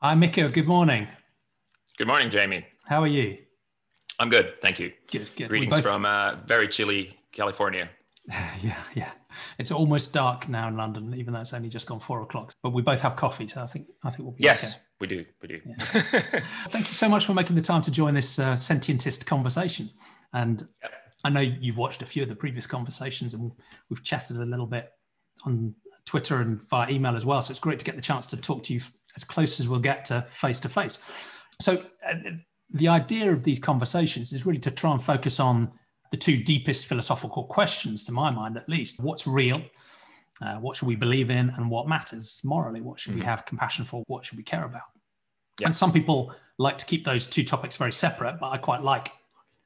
Hi, Mikko. Good morning. Good morning, Jamie. How are you? I'm good, thank you. Good, good. Greetings from very chilly California. Yeah. It's almost dark now in London, even though it's only just gone 4 o'clock. But we both have coffee, so I think we'll be okay. We do. Yeah. Thank you so much for making the time to join this sentientist conversation. And yep. I know you've watched a few of the previous conversations, and we've chatted a little bit on Twitter and via email as well. So it's great to get the chance to talk to you as close as we'll get to face to face. So the idea of these conversations is really to try and focus on the two deepest philosophical questions, to my mind at least. What's real? What should we believe in? And what matters morally? What should we have compassion for? What should we care about? Yeah. And some people like to keep those two topics very separate, but I quite like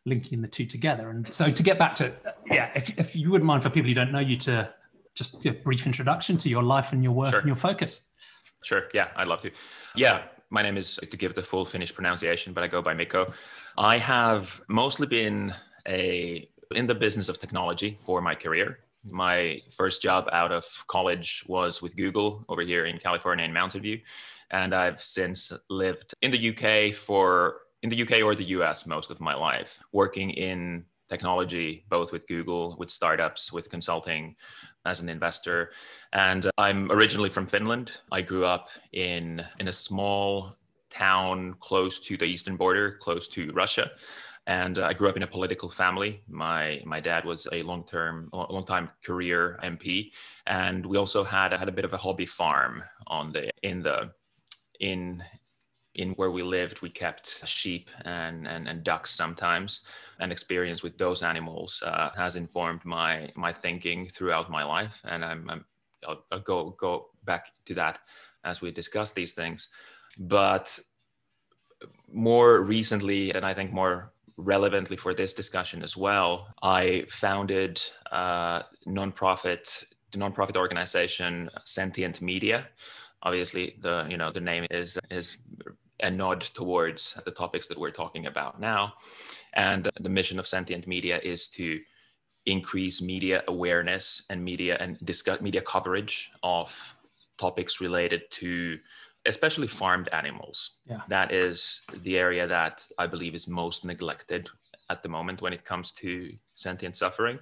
linking the two together. And so to get back to, if you wouldn't mind, for people who don't know you, to just do a brief introduction to your life and your work and your focus. Sure. Yeah, I'd love to. Yeah. My name is, to give the full Finnish pronunciation, but I go by Mikko. I have mostly been in the business of technology for my career. My first job out of college was with Google over here in California in Mountain View. And I've since lived in the UK or the US most of my life, working in technology, both with Google, with startups, with consulting, as an investor. And I'm originally from Finland. I grew up in a small town close to the eastern border, close to Russia. And I grew up in a political family. My dad was a long-time career MP, and we also had a bit of a hobby farm in where we lived. We kept sheep and ducks sometimes, and experience with those animals has informed my thinking throughout my life. And I'll go back to that as we discuss these things. But more recently, and I think more relevantly for this discussion as well, I founded the nonprofit organization Sentient Media. Obviously, the name is a nod towards the topics that we're talking about now. And the mission of Sentient Media is to increase media awareness and media coverage of topics related to especially farmed animals. Yeah. That is the area that I believe is most neglected at the moment when it comes to sentient suffering.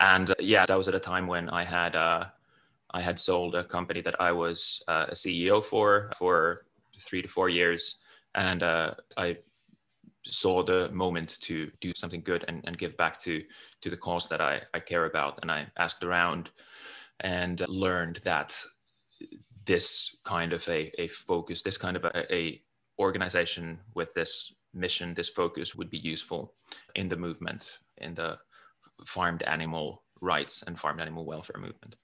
And that was at a time when I had sold a company that I was a CEO for 3 to 4 years. And I saw the moment to do something good and give back to the cause that I care about. And I asked around and learned that this kind of a focus, this kind of a organization with this mission, this focus would be useful in the movement, in the farmed animal rights and farmed animal welfare movement.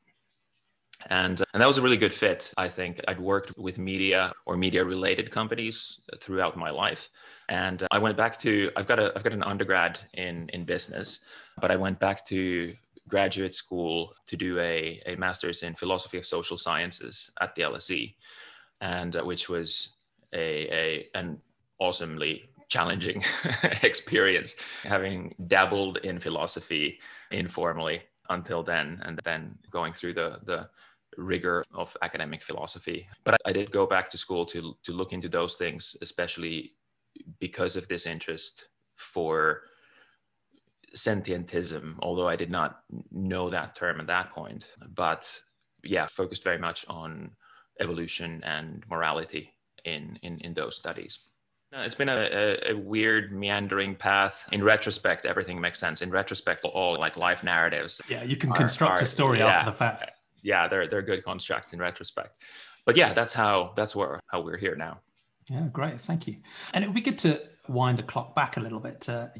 And that was a really good fit. I think I'd worked with media or media-related companies throughout my life, and I went back to. I've got an undergrad in business, but I went back to graduate school to do a master's in philosophy of social sciences at the LSE, and which was an awesomely challenging experience, having dabbled in philosophy informally until then, and then going through the rigor of academic philosophy. But I did go back to school to look into those things, especially because of this interest for sentientism, although I did not know that term at that point. But focused very much on evolution and morality in those studies. No, it's been a weird meandering path. In retrospect, everything makes sense. In retrospect, all like life narratives. Yeah, you can construct a story after the fact. Yeah, they're good constructs in retrospect. But that's how we're here now. Yeah, great, thank you. And it would be good to wind the clock back a little bit to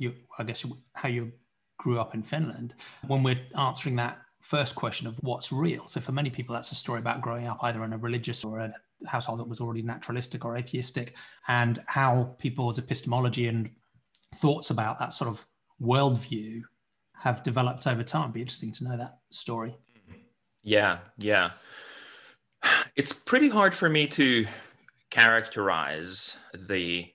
how you grew up in Finland when we're answering that first question of what's real. So for many people, that's a story about growing up either in a religious or a household that was already naturalistic or atheistic, and how people's epistemology and thoughts about that sort of worldview have developed over time. It'd be interesting to know that story. Yeah. It's pretty hard for me to characterize the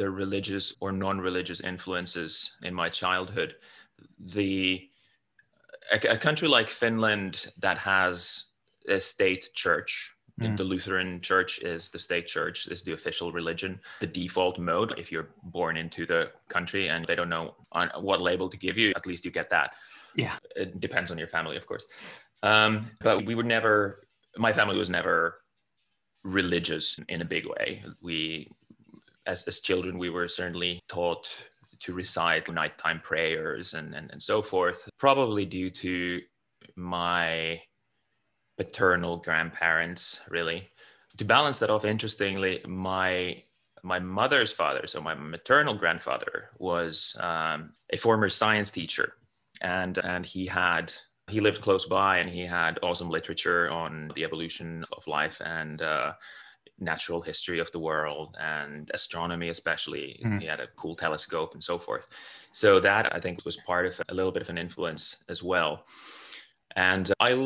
religious or non-religious influences in my childhood. A country like Finland that has a state church, Mm. The Lutheran church is the state church, is the official religion. The default mode, if you're born into the country and they don't know on what label to give you, at least you get that. Yeah. It depends on your family, of course. But we were never, my family was never religious in a big way. We, as children, we were certainly taught to recite nighttime prayers and so forth, probably due to my paternal grandparents, really. To balance that off, interestingly, my mother's father, so my maternal grandfather, was a former science teacher, and he lived close by, and he had awesome literature on the evolution of life and natural history of the world and astronomy, especially. Mm. He had a cool telescope and so forth. So that, I think, was part of a little bit of an influence as well. And I've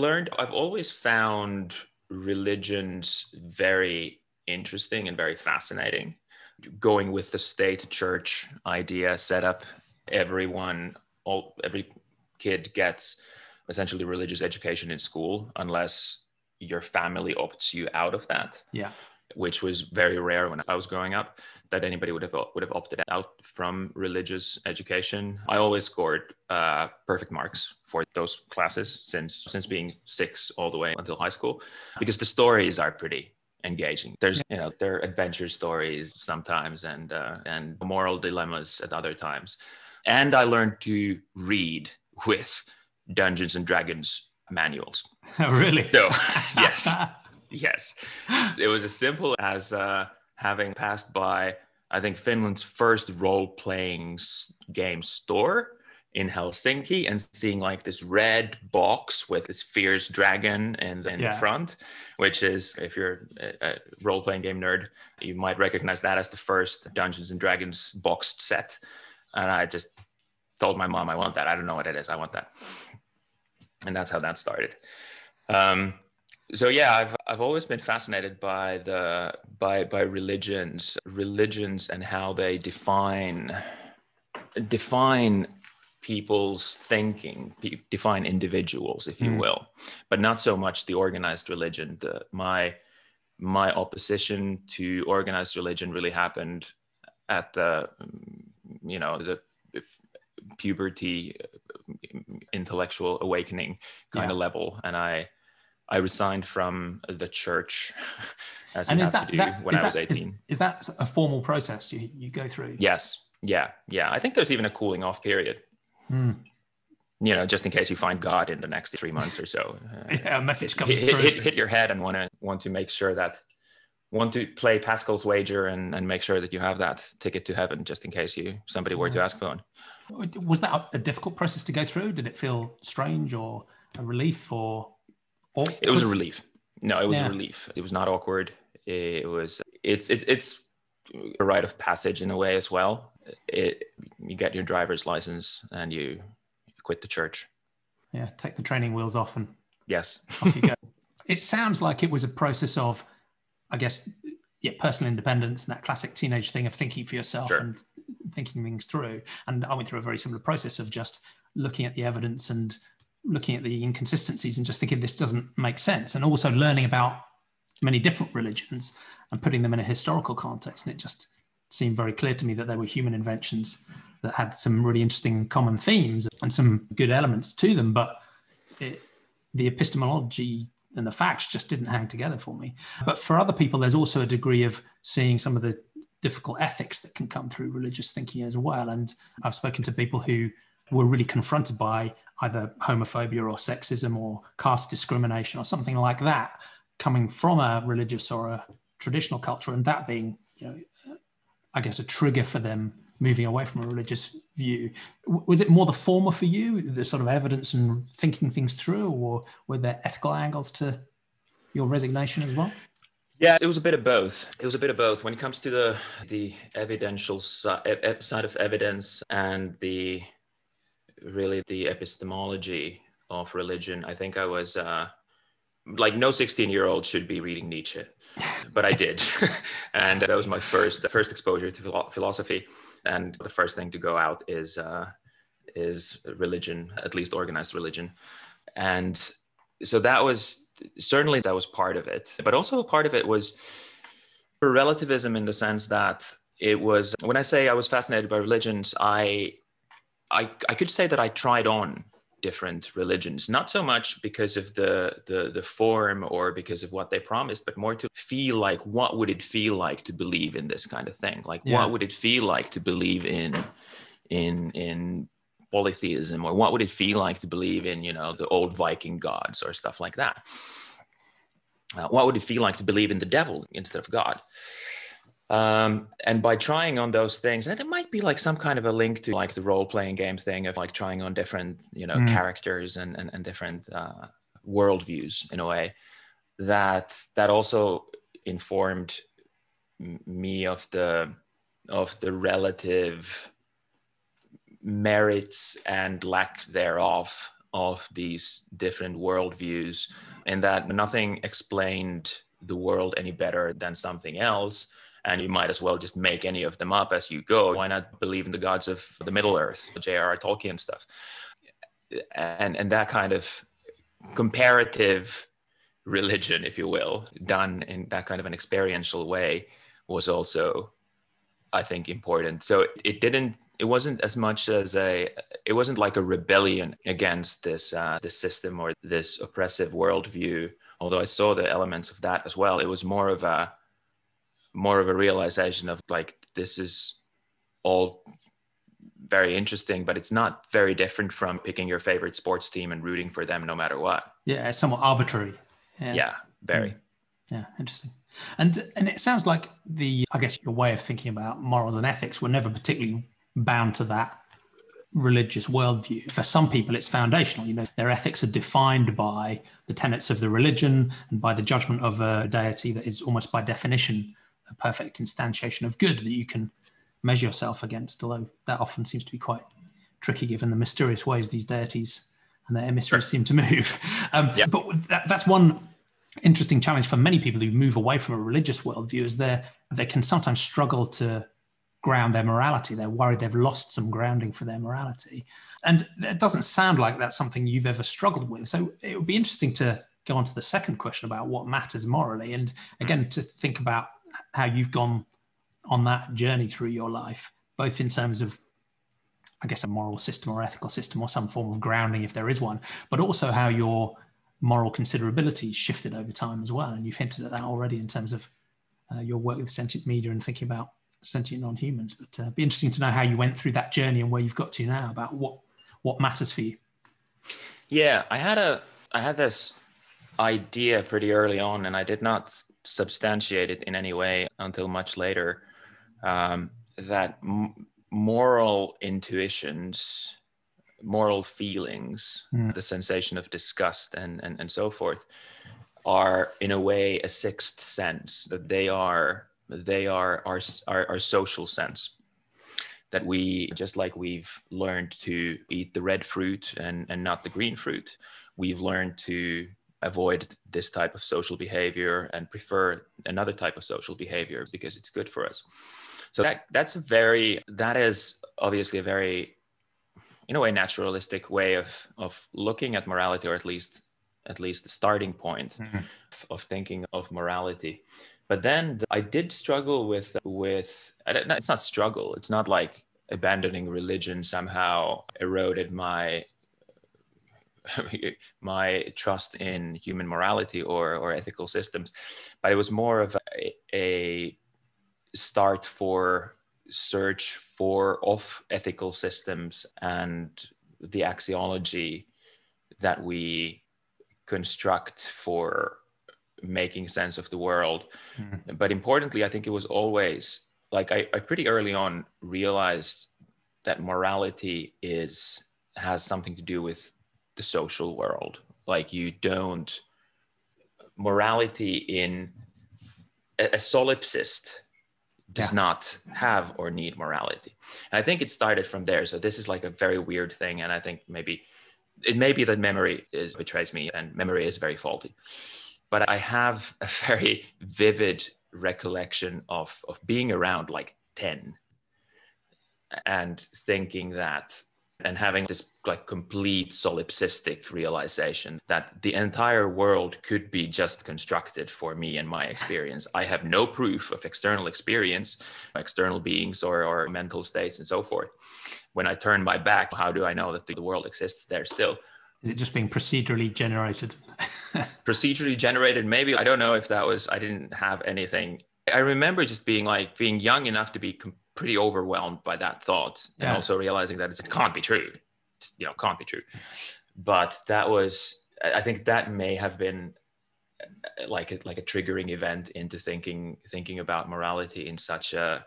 always found religions very interesting and very fascinating. Going with the state church idea setup, every kid gets essentially religious education in school, unless your family opts you out of that. Yeah. Which was very rare when I was growing up, that anybody would have opted out from religious education. I always scored perfect marks for those classes since being 6 all the way until high school, because the stories are pretty engaging. There's, you know, there are adventure stories sometimes and moral dilemmas at other times. And I learned to read with Dungeons and Dragons manuals. Oh, really? So, yes. Yes. It was as simple as having passed by, I think, Finland's first role-playing game store in Helsinki, and seeing like this red box with this fierce dragon in the front, which is, if you're a role-playing game nerd, you might recognize that as the first Dungeons and Dragons boxed set. And I just told my mom, I want that. I don't know what it is. I want that. And that's how that started. So yeah, I've always been fascinated by by religions and how they define people's thinking, define individuals, if you will, but not so much the organized religion. My opposition to organized religion really happened at the puberty intellectual awakening kind of level, and I resigned from the church as an attitude when I was 18. Is that a formal process you go through? Yes. Yeah. I think there's even a cooling off period, you know, just in case you find God in the next 3 months or so. A message comes through. Hit your head and want to make sure that, want to play Pascal's Wager and make sure that you have that ticket to heaven, just in case somebody were to ask for one. Was that a difficult process to go through? Did it feel strange or a relief or... It was a relief. No, it was a relief. It was not awkward. It's a rite of passage in a way as well. You get your driver's license and you quit the church. Yeah, take the training wheels off and yes, off you go. It sounds like it was a process of, I guess, personal independence and that classic teenage thing of thinking for yourself and thinking things through. And I went through a very similar process of just looking at the evidence and looking at the inconsistencies and just thinking this doesn't make sense, and also learning about many different religions and putting them in a historical context. And it just seemed very clear to me that they were human inventions that had some really interesting common themes and some good elements to them, but the epistemology and the facts just didn't hang together for me. But for other people, there's also a degree of seeing some of the difficult ethics that can come through religious thinking as well. And I've spoken to people who were really confronted by either homophobia or sexism or caste discrimination or something like that, coming from a religious or a traditional culture, and that being, you know, I guess, a trigger for them moving away from a religious view. Was it more the former for you, the sort of evidence and thinking things through, or were there ethical angles to your resignation as well? Yeah, it was a bit of both. When it comes to the evidential side of evidence and the really the epistemology of religion, I think I was like, no 16-year-old should be reading Nietzsche, but I did. And that was my first exposure to philosophy, and the first thing to go out is religion, at least organized religion. And so that was certainly that was part of it. But also part of it was relativism in the sense that it was, when I say I was fascinated by religions, I could say that I tried on different religions, not so much because of the form or because of what they promised, but more to feel like, what would it feel like to believe in this kind of thing? Like, what would it feel like to believe in polytheism, or what would it feel like to believe in, you know, the old Viking gods or stuff like that? What would it feel like to believe in the devil instead of God? And by trying on those things, and it might be like some kind of a link to like the role-playing game thing of like trying on different, you know, characters and different worldviews in a way, that also informed me of the relative merits and lack thereof of these different worldviews, and that nothing explained the world any better than something else. And you might as well just make any of them up as you go. Why not believe in the gods of the Middle Earth, the J.R.R. Tolkien stuff? And that kind of comparative religion, if you will, done in that kind of an experiential way was also, I think, important. So it wasn't like a rebellion against this system or this oppressive worldview, although I saw the elements of that as well. It was more of a realization of like, this is all very interesting, but it's not very different from picking your favorite sports team and rooting for them no matter what. Yeah, it's somewhat arbitrary. Yeah, very. Yeah, interesting. And it sounds like your way of thinking about morals and ethics were never particularly bound to that religious worldview. For some people, it's foundational. You know, their ethics are defined by the tenets of the religion and by the judgment of a deity that is almost by definition a perfect instantiation of good that you can measure yourself against, although that often seems to be quite tricky given the mysterious ways these deities and their emissaries seem to move. But that's one interesting challenge for many people who move away from a religious worldview, is they can sometimes struggle to ground their morality. They're worried they've lost some grounding for their morality. And it doesn't sound like that's something you've ever struggled with. So it would be interesting to go on to the second question about what matters morally. And again, to think about how you've gone on that journey through your life, both in terms of, I guess, a moral system or ethical system or some form of grounding, if there is one, but also how your moral considerability shifted over time as well. And you've hinted at that already in terms of your work with sentient media and thinking about sentient non-humans. But it'd be interesting to know how you went through that journey and where you've got to now about what matters for you. Yeah, I had this idea pretty early on, and I did not substantiate it in any way until much later, that moral intuitions, moral feelings, the sensation of disgust and so forth, are in a way a sixth sense, that they are our social sense, that we, just like we've learned to eat the red fruit and not the green fruit, we've learned to avoid this type of social behavior and prefer another type of social behavior because it's good for us. So that is obviously a very, in a way, naturalistic way of looking at morality, or at least the starting point of thinking of morality. But then I did struggle with it's not struggle, it's not like abandoning religion somehow eroded my trust in human morality or ethical systems, but it was more of a start for search for of ethical systems and the axiology that we construct for making sense of the world. But importantly, I think it was always like I pretty early on realized that morality has something to do with the social world. Like, morality in a solipsist does not have or need morality. And I think it started from there. So this is like a very weird thing. And I think maybe it may be that memory betrays me, and memory is very faulty, but I have a very vivid recollection of being around like 10 and thinking that and having this like complete solipsistic realization that the entire world could be just constructed for me and my experience. I have no proof of external experience, external beings or mental states and so forth. When I turn my back, how do I know that the world exists there still? Is it just being procedurally generated? Procedurally generated, maybe. I don't know if that was, I didn't have anything. I remember just being young enough to be pretty overwhelmed by that thought, and also realizing that it can't be true. It's, can't be true. But that was, I think that may have been like a triggering event into thinking about morality in such a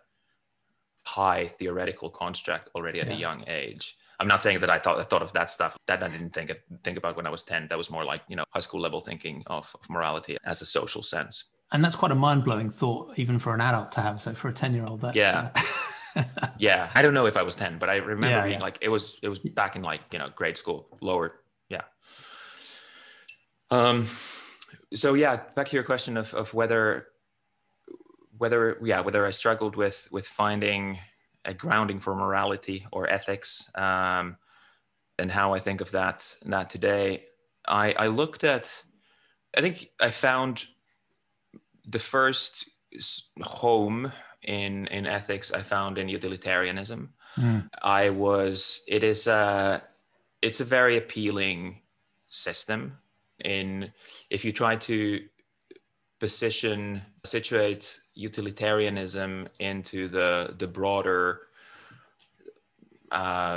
high theoretical construct already at a young age. I'm not saying that I thought of that stuff that I didn't think about when I was 10. That was more like, high school level thinking of morality as a social sense. And that's quite a mind-blowing thought, even for an adult to have. So for a 10-year-old, that's... Yeah. I don't know if I was 10, but I remember being like, it was back in grade school, lower. Yeah. So back to your question of whether I struggled with finding a grounding for morality or ethics, and how I think of that today. I looked at, I think I found the first home in ethics I found in utilitarianism. It's a very appealing system if you try to situate utilitarianism into the broader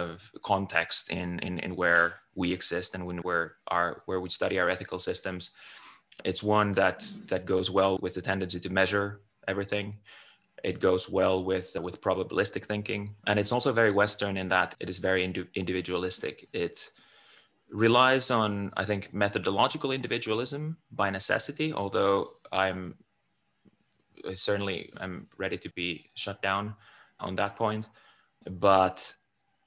context in where we exist and where we study our ethical systems. It's one that goes well with the tendency to measure everything. It goes well with probabilistic thinking. And it's also very Western in that it is very individualistic. It relies on, I think, methodological individualism by necessity, although I'm ready to be shut down on that point. But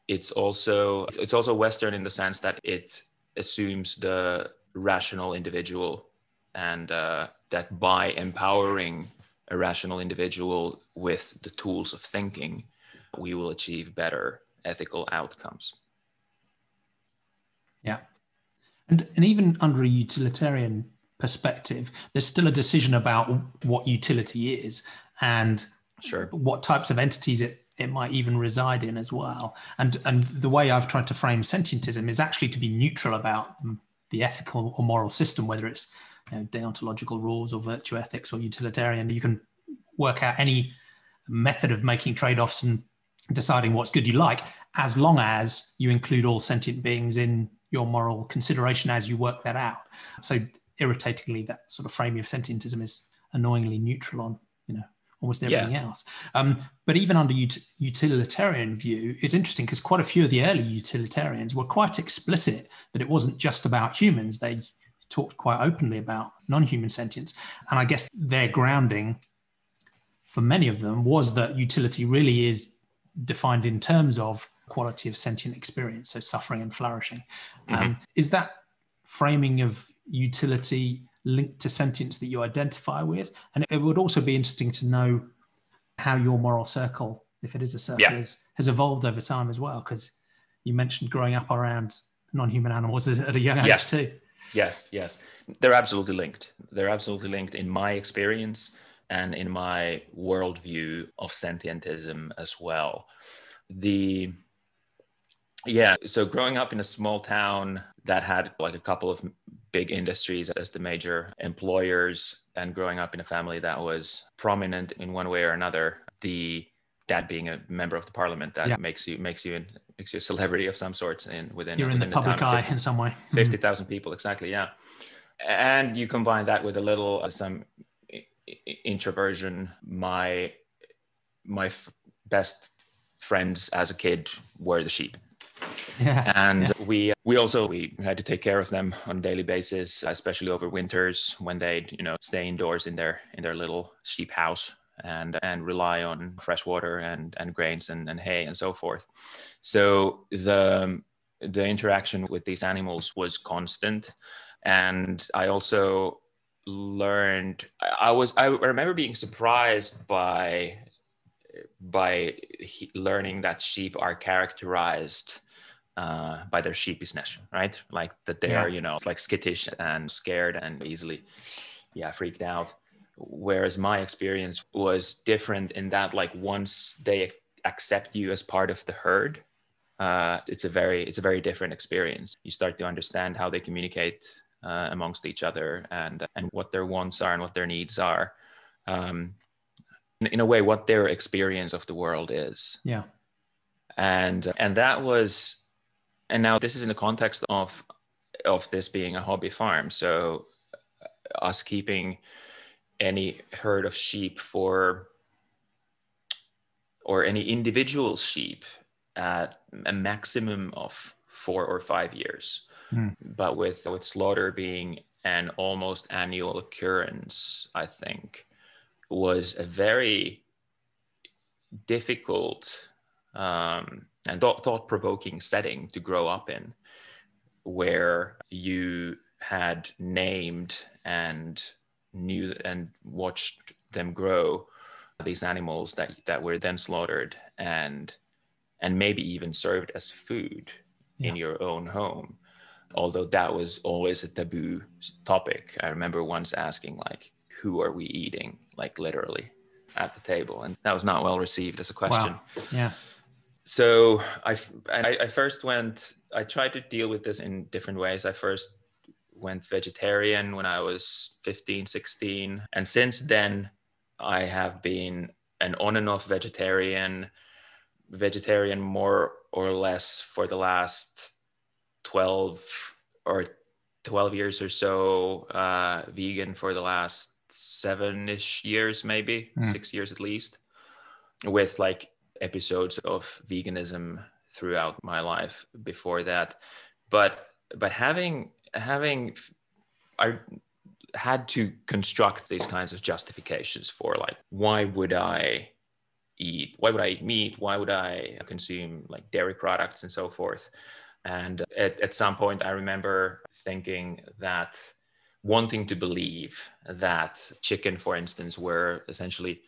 it's also Western in the sense that it assumes the rational individual, and that by empowering a rational individual with the tools of thinking, we will achieve better ethical outcomes. Yeah. And even under a utilitarian perspective, there's still a decision about what utility is and what types of entities it might even reside in as well. And the way I've tried to frame sentientism is actually to be neutral about the ethical or moral system, whether it's deontological rules or virtue ethics or utilitarian. You can work out any method of making trade-offs and deciding what's good you like, as long as you include all sentient beings in your moral consideration as you work that out. So irritatingly, that sort of framing of sentientism is annoyingly neutral on almost everything else. But even under utilitarian view, it's interesting because quite a few of the early utilitarians were quite explicit that it wasn't just about humans. They talked quite openly about non-human sentience. And I guess their grounding for many of them was that utility really is defined in terms of quality of sentient experience, so suffering and flourishing. Is that framing of utility linked to sentience that you identify with? And it would also be interesting to know how your moral circle, if it is a circle, has evolved over time as well, because you mentioned growing up around non-human animals at a young age too. Yes. They're absolutely linked. They're absolutely linked in my experience and in my worldview of sentientism as well. So growing up in a small town that had like a couple of big industries as the major employers, and growing up in a family that was prominent in one way or another, the dad being a member of the parliament, that makes you a celebrity of some sorts within the public eye in some way. 50,000 people, exactly, yeah. And you combine that with a little some introversion. My best friends as a kid were the sheep. Yeah. And we had to take care of them on a daily basis, especially over winters when they'd stay indoors in their little sheep house and rely on fresh water and grains and hay and so forth. So the interaction with these animals was constant. And I also learned, I remember being surprised by learning that sheep are characterized by their sheepishness, right? Like that they are, you know, like skittish and scared and easily, freaked out. Whereas my experience was different in that, like, once they accept you as part of the herd, it's a very different experience. You start to understand how they communicate amongst each other and what their wants are and what their needs are. In a way, what their experience of the world is. Yeah. And that was, and now this is in the context of this being a hobby farm. So us keeping any herd of sheep or any individual sheep at a maximum of 4 or 5 years. Mm. But with slaughter being an almost annual occurrence, I think, was a very difficult and thought-provoking setting to grow up in, where you had named and knew and watched them grow, these animals that were then slaughtered and maybe even served as food in your own home. Although that was always a taboo topic. I remember once asking, like, who are we eating? Like, literally at the table. And that was not well received as a question. Wow. Yeah. So I tried to deal with this in different ways. I first went vegetarian when I was 15, 16. And since then, I have been an on and off vegetarian more or less for the last 12 years or so, vegan for the last 7-ish years, maybe 6 years at least, with like episodes of veganism throughout my life before that. But having I had to construct these kinds of justifications for, like, why would I eat meat, why would I consume like dairy products and so forth. And at some point I remember thinking that, wanting to believe that chicken, for instance, were essentially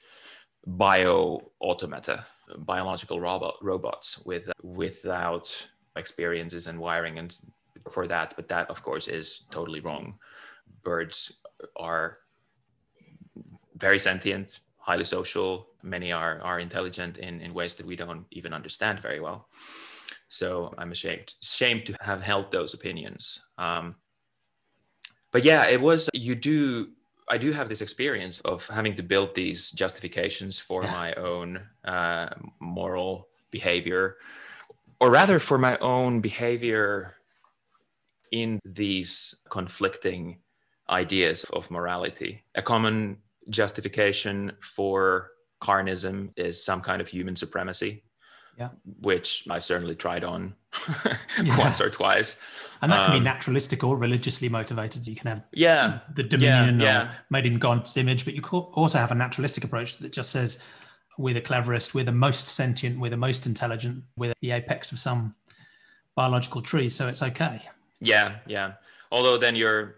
bio-automata, biological robots without experiences and wiring and for that. But that, of course, is totally wrong. Birds are very sentient, highly social. Many are intelligent in ways that we don't even understand very well. So I'm ashamed to have held those opinions. But yeah, it was, I do have this experience of having to build these justifications for my own moral behavior, or rather for my own behavior in these conflicting ideas of morality. A common justification for carnism is some kind of human supremacy. Yeah. Which I certainly tried on once or twice. And that can be naturalistic or religiously motivated. You can have the dominion or made in God's image, but you could also have a naturalistic approach that just says, we're the cleverest, we're the most sentient, we're the most intelligent, we're the apex of some biological tree, so it's okay. Yeah, yeah. Although then you're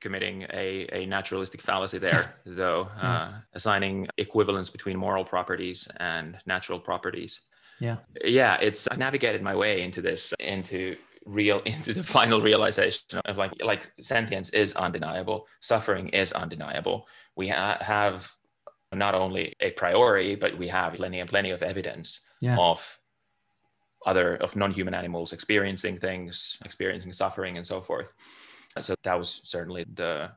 committing a naturalistic fallacy there, though, assigning equivalence between moral properties and natural properties. Yeah. Yeah, I navigated my way into this, into the final realization of like sentience is undeniable, suffering is undeniable. We have not only a priori, but we have plenty of evidence of non-human animals experiencing things, experiencing suffering and so forth. So that was certainly the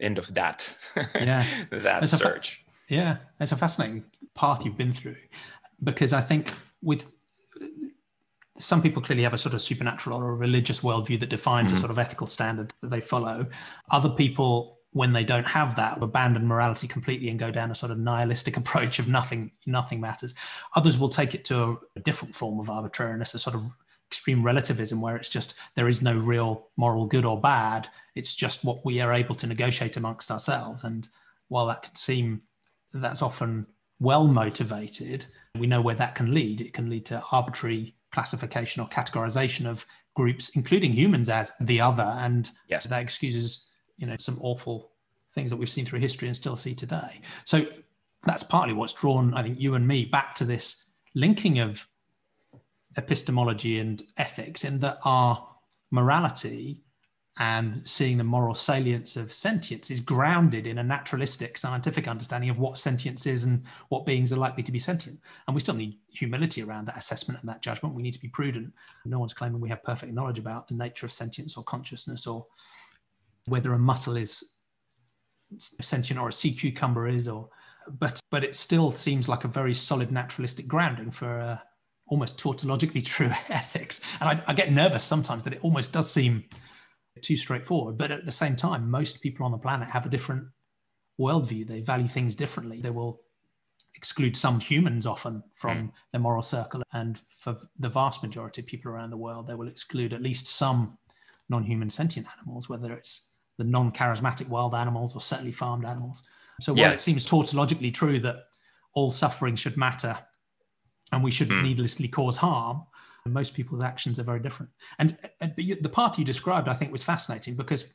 end of that that search. It's a fascinating path you've been through, because I think with some people clearly have a sort of supernatural or religious worldview that defines a sort of ethical standard that they follow. Other people, when they don't have that, abandon morality completely and go down a sort of nihilistic approach of nothing matters. Others will take it to a different form of arbitrariness, a sort of extreme relativism, where it's just there is no real moral good or bad, it's just what we are able to negotiate amongst ourselves. And while that can seem that's often well motivated, we know where that can lead. It can lead to arbitrary classification or categorization of groups, including humans, as the other, and that excuses, you know, some awful things that we've seen through history and still see today. So that's partly what's drawn, I think, you and me back to this linking of epistemology and ethics, in that our morality and seeing the moral salience of sentience is grounded in a naturalistic scientific understanding of what sentience is and what beings are likely to be sentient. And we still need humility around that assessment and that judgment. We need to be prudent. No one's claiming we have perfect knowledge about the nature of sentience or consciousness, or whether a mussel is sentient or a sea cucumber is, or but it still seems like a very solid naturalistic grounding for almost tautologically true ethics. And I get nervous sometimes that it almost does seem too straightforward, but at the same time, most people on the planet have a different worldview. They value things differently. They will exclude some humans often from their moral circle, and for the vast majority of people around the world, they will exclude at least some non-human sentient animals, whether it's the non-charismatic wild animals or certainly farmed animals. So while it seems tautologically true that all suffering should matter and we shouldn't needlessly cause harm, most people's actions are very different. And the path you described, I think, was fascinating, because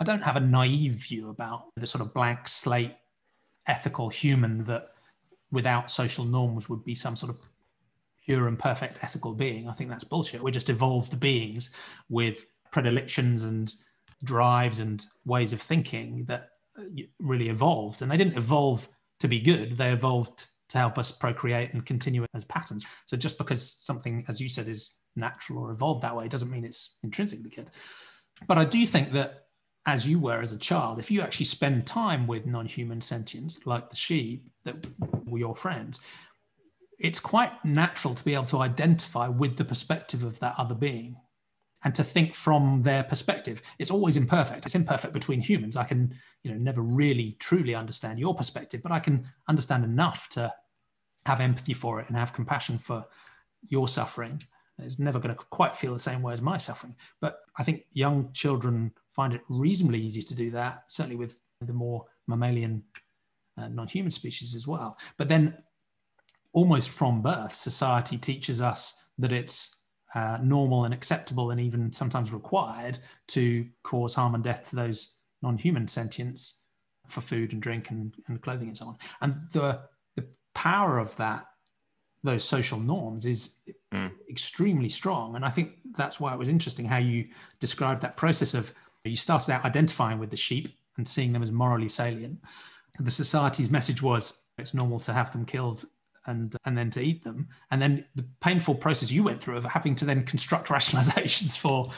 I don't have a naive view about the sort of blank slate ethical human that without social norms would be some sort of pure and perfect ethical being. I think that's bullshit. We're just evolved beings with predilections and drives and ways of thinking that really evolved. And they didn't evolve to be good. They evolved to help us procreate and continue as patterns. So just because something, as you said, is natural or evolved that way doesn't mean it's intrinsically good. But I do think that, as you were as a child, if you actually spend time with non-human sentience, like the sheep that were your friends, it's quite natural to be able to identify with the perspective of that other being and to think from their perspective. It's always imperfect. It's imperfect between humans. I can, never really truly understand your perspective, but I can understand enough to have empathy for it and have compassion for your suffering. It's never going to quite feel the same way as my suffering. But I think young children find it reasonably easy to do that, certainly with the more mammalian non-human species as well. But then almost from birth, society teaches us that it's normal and acceptable and even sometimes required to cause harm and death to those non-human sentients for food and drink and clothing and so on. And the power of those social norms is extremely strong. And I think that's why it was interesting how you described that process of, you started out identifying with the sheep and seeing them as morally salient. The society's message was it's normal to have them killed and then to eat them, and then the painful process you went through of having to then construct rationalizations for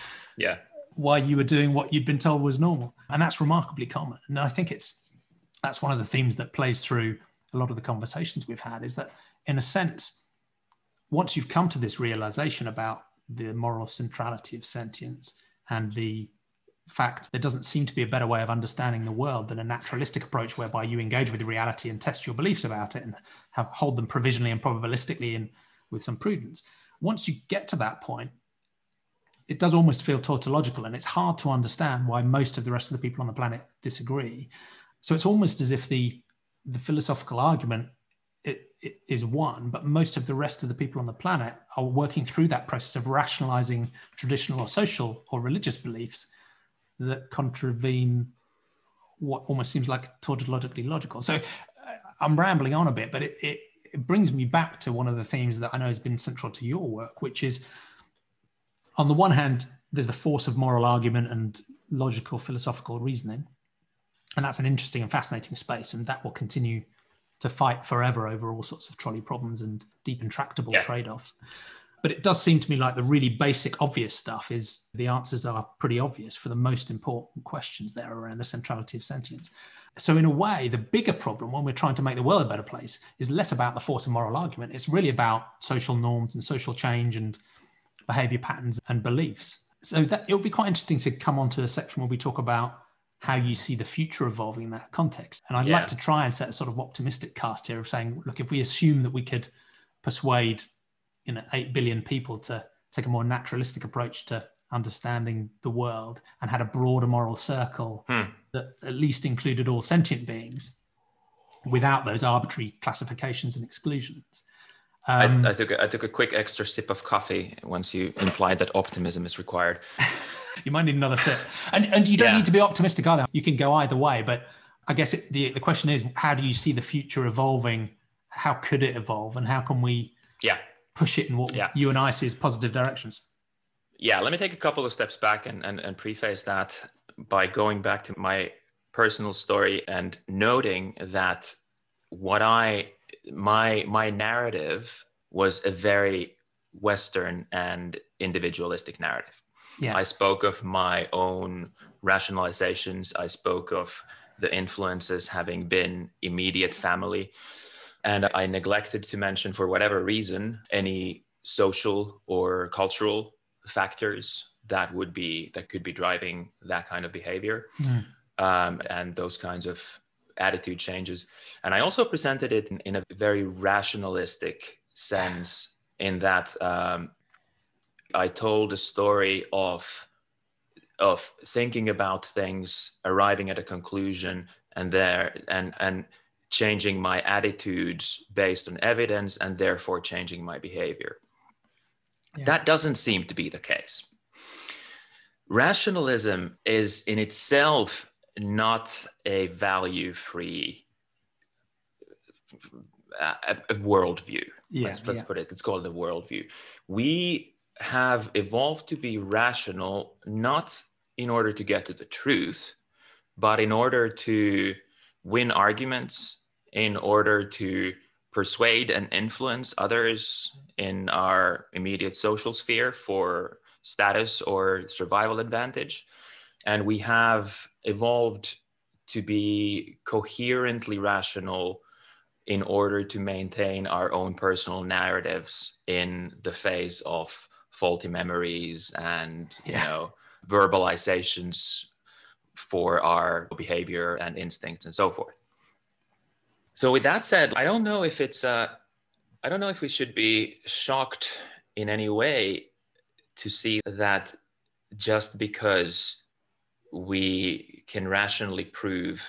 why you were doing what you'd been told was normal. And that's remarkably common, and I think that's one of the themes that plays through a lot of the conversations we've had, is that in a sense, once you've come to this realization about the moral centrality of sentience and the fact there doesn't seem to be a better way of understanding the world than a naturalistic approach whereby you engage with the reality and test your beliefs about it and hold them provisionally and probabilistically and with some prudence. Once you get to that point, it does almost feel tautological, and it's hard to understand why most of the rest of the people on the planet disagree. So it's almost as if the philosophical argument it is one, but most of the rest of the people on the planet are working through that process of rationalizing traditional or social or religious beliefs that contravene what almost seems like tautologically logical. So I'm rambling on a bit, but it brings me back to one of the themes that I know has been central to your work, which is, on the one hand, there's the force of moral argument and logical philosophical reasoning. And that's an interesting and fascinating space, and that will continue to fight forever over all sorts of trolley problems and deep intractable trade-offs. But it does seem to me like the really basic, obvious stuff is the answers are pretty obvious for the most important questions there around the centrality of sentience. So in a way, the bigger problem when we're trying to make the world a better place is less about the force of moral argument. It's really about social norms and social change and behavior patterns and beliefs. So it'll be quite interesting to come onto a section where we talk about how you see the future evolving in that context. And I'd like to try and set a sort of optimistic cast here of saying, look, if we assume that we could persuade 8 billion people to take a more naturalistic approach to understanding the world and had a broader moral circle that at least included all sentient beings without those arbitrary classifications and exclusions. I took a quick extra sip of coffee once you implied that optimism is required. You might need another sip. And you don't need to be optimistic either. You can go either way, but I guess the question is, how do you see the future evolving? How could it evolve? And how can we push it in what you and I see as positive directions. Yeah, let me take a couple of steps back and preface that by going back to my personal story and noting that what my narrative was a very Western and individualistic narrative. Yeah. I spoke of my own rationalizations. I spoke of the influences having been immediate family. And I neglected to mention, for whatever reason, any social or cultural factors that could be driving that kind of behavior and those kinds of attitude changes. And I also presented it in a very rationalistic sense, in that I told a story of thinking about things, arriving at a conclusion, and changing my attitudes based on evidence, and therefore changing my behavior. Yeah. That doesn't seem to be the case. Rationalism is in itself not a value-free worldview. Yeah, let's put it. It's called the worldview. We have evolved to be rational, not in order to get to the truth, but in order to win arguments, in order to persuade and influence others in our immediate social sphere for status or survival advantage. And we have evolved to be coherently rational in order to maintain our own personal narratives in the face of faulty memories and verbalizations for our behavior and instincts and so forth. So with that said, I don't know if we should be shocked in any way to see that just because we can rationally prove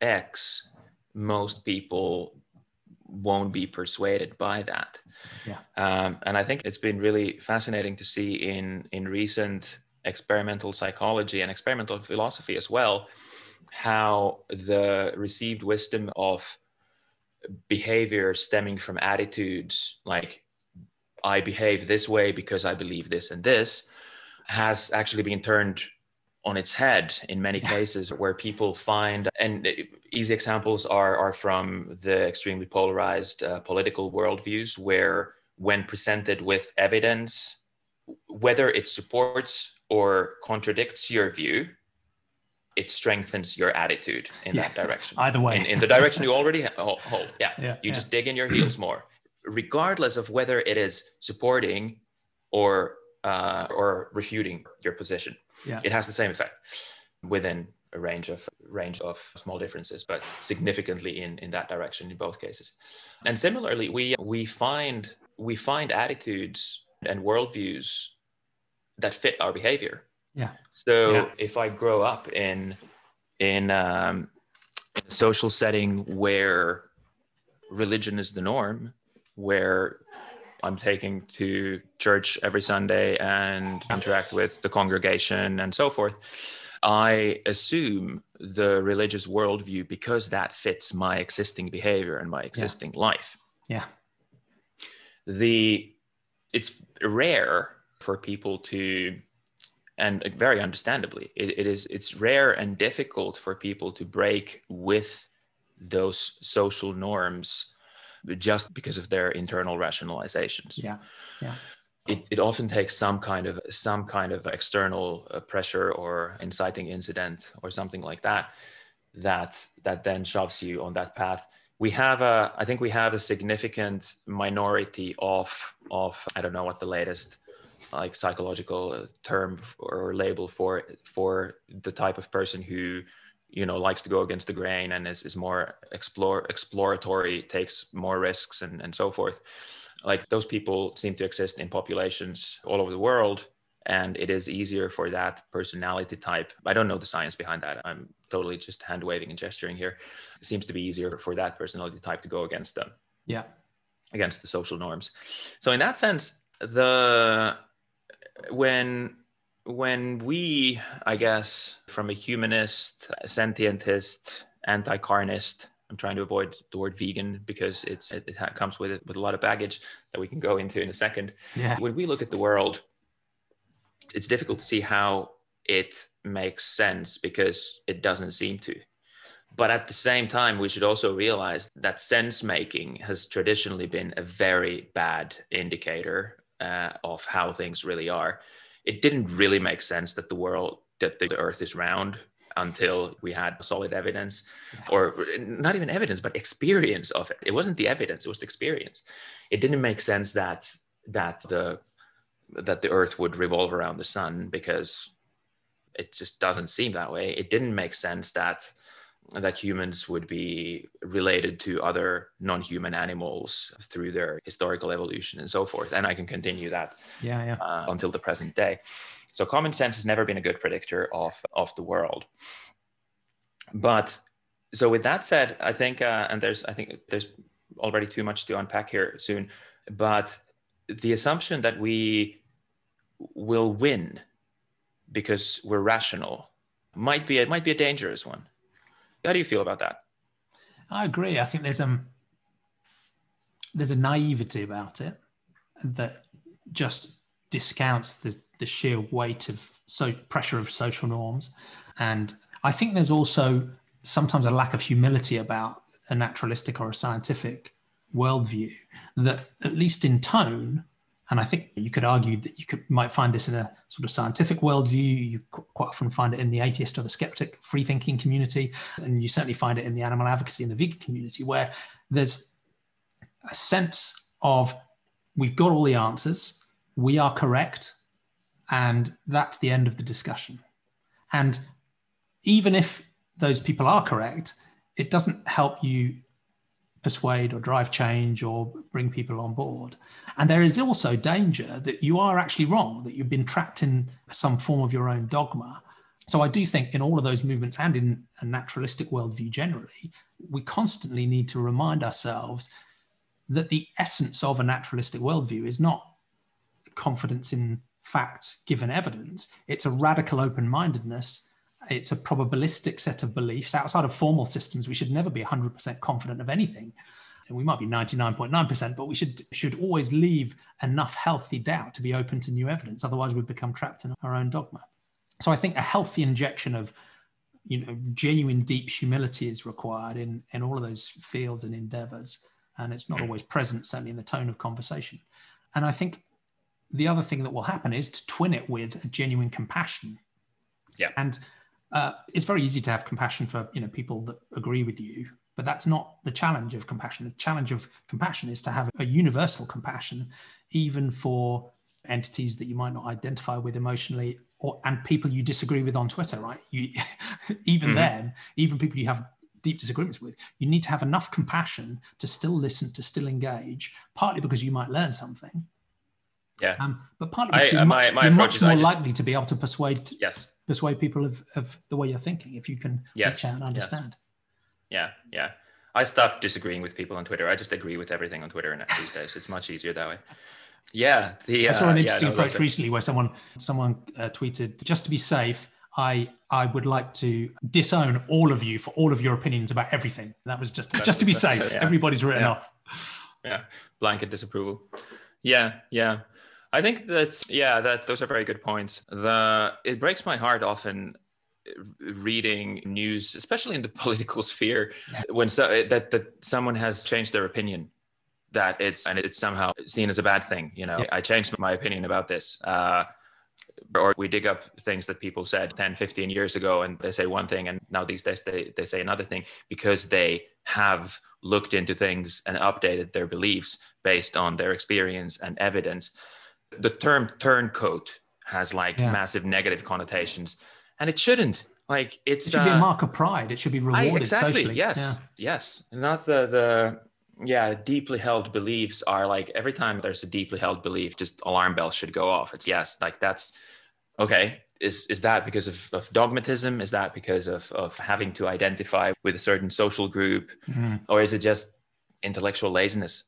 X, most people won't be persuaded by that. Yeah. And I think it's been really fascinating to see in recent experimental psychology and experimental philosophy as well, how the received wisdom of behavior stemming from attitudes, like I behave this way because I believe this and this, has actually been turned on its head in many cases, where people find, and easy examples are from the extremely polarized political worldviews, where when presented with evidence, whether it supports or contradicts your view, it strengthens your attitude in that direction. Either way. In the direction you already hold. You just dig in your heels more, regardless of whether it is supporting or refuting your position. Yeah. It has the same effect within a range of small differences, but significantly in that direction in both cases. And similarly, we find attitudes and worldviews that fit our behavior. Yeah. So if I grow up in a social setting where religion is the norm, where I'm taken to church every Sunday and interact with the congregation and so forth, I assume the religious worldview because that fits my existing behavior and my existing life. Yeah. It's rare for people to, and very understandably, it's rare and difficult for people to break with those social norms just because of their internal rationalizations. Yeah, yeah. It often takes some kind of external pressure or inciting incident or something like that then shoves you on that path. I think we have a significant minority of I don't know what the latest like psychological term or label for the type of person who, likes to go against the grain and is more exploratory, takes more risks and so forth. Like, those people seem to exist in populations all over the world, and it is easier for that personality type. I don't know the science behind that. I'm totally just hand waving and gesturing here. It seems to be easier for that personality type to go against them. Yeah. Against the social norms. So in that sense, when we, I guess, from a humanist, sentientist, anti-carnist I'm trying to avoid the word vegan because it comes with a lot of baggage that we can go into in a second. Yeah. When we look at the world, it's difficult to see how it makes sense because it doesn't seem to. But at the same time, we should also realize that sense-making has traditionally been a very bad indicator of how things really are. It didn't really make sense that the Earth is round until we had solid evidence, or not even evidence, but experience of it. It wasn't the evidence, it was the experience. It didn't make sense that the Earth would revolve around the sun because it just doesn't seem that way. It didn't make sense that humans would be related to other non-human animals through their historical evolution and so forth. And I can continue that until the present day. So common sense has never been a good predictor of the world. But so with that said, I think, there's already too much to unpack here soon, but the assumption that we will win because we're rational might be a dangerous one. How do you feel about that? I agree. I think there's a naivety about it that just discounts the sheer weight of pressure of social norms. And I think there's also sometimes a lack of humility about a naturalistic or a scientific worldview that, at least in tone, and I think you could argue that you might find this in a sort of scientific worldview. You quite often find it in the atheist or the skeptic free-thinking community, and you certainly find it in the animal advocacy and the vegan community, where there's a sense of we've got all the answers, we are correct, and that's the end of the discussion. And even if those people are correct, it doesn't help you persuade or drive change or bring people on board. And there is also danger that you are actually wrong, that you've been trapped in some form of your own dogma. So I do think in all of those movements and in a naturalistic worldview generally, we constantly need to remind ourselves that the essence of a naturalistic worldview is not confidence in facts given evidence. It's a radical open-mindedness. It's a probabilistic set of beliefs. Outside of formal systems, we should never be 100% confident of anything. And we might be 99.9%, but we should always leave enough healthy doubt to be open to new evidence. Otherwise, we'd become trapped in our own dogma. So I think a healthy injection of, genuine deep humility is required in all of those fields and endeavors. And it's not always present, certainly in the tone of conversation. And I think the other thing that will happen is to twin it with a genuine compassion. Yeah. And it's very easy to have compassion for people that agree with you, but that's not the challenge of compassion. The challenge of compassion is to have a universal compassion, even for entities that you might not identify with emotionally, and people you disagree with on Twitter, right? Even people you have deep disagreements with, you need to have enough compassion to still listen, to still engage, partly because you might learn something. Yeah. But partly because you're much more likely to be able to persuade. Yes. Persuade people of the way you're thinking if you can reach out and understand. Yes. Yeah. I stopped disagreeing with people on Twitter. I just agree with everything on Twitter these days. It's much easier that way. Yeah. I saw an interesting post recently where someone tweeted, "Just to be safe, I would like to disown all of you for all of your opinions about everything." That was just to be safe. So, yeah. Everybody's written off. Yeah. Blanket disapproval. Yeah. Yeah. I think that those are very good points. It breaks my heart often reading news, especially in the political sphere, when that someone has changed their opinion, it's somehow seen as a bad thing. I changed my opinion about this. Or we dig up things that people said 10, 15 years ago, and they say one thing, and now these days they say another thing because they have looked into things and updated their beliefs based on their experience and evidence. The term turncoat has massive negative connotations, and it shouldn't. It should be a mark of pride. It should be rewarded socially. Yes, yes. Not the deeply held beliefs are every time there's a deeply held belief, just alarm bells should go off. It's that's okay. Is that because of dogmatism? Is that because of having to identify with a certain social group, or is it just intellectual laziness?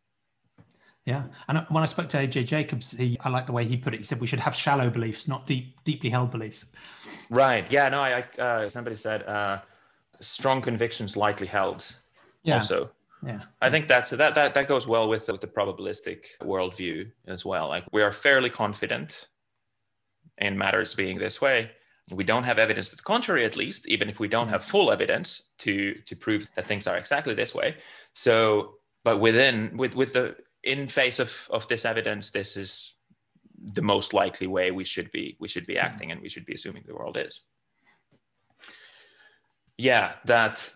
Yeah. And when I spoke to AJ Jacobs, I like the way he put it. He said we should have shallow beliefs, not deeply held beliefs. Right. Yeah. No, somebody said strong convictions lightly held. also. Yeah, I think that's that goes well with the probabilistic worldview as well. Like, we are fairly confident in matters being this way. We don't have evidence to the contrary, at least, even if we don't have full evidence to prove that things are exactly this way. So, but in face of this evidence, this is the most likely way we should be acting, and we should be assuming the world is. Yeah, that.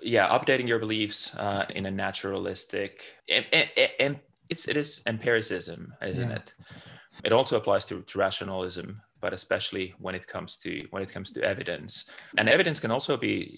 Yeah, updating your beliefs in a naturalistic, it is empiricism, isn't it? It also applies to rationalism, but especially when it comes to evidence. And evidence can also be,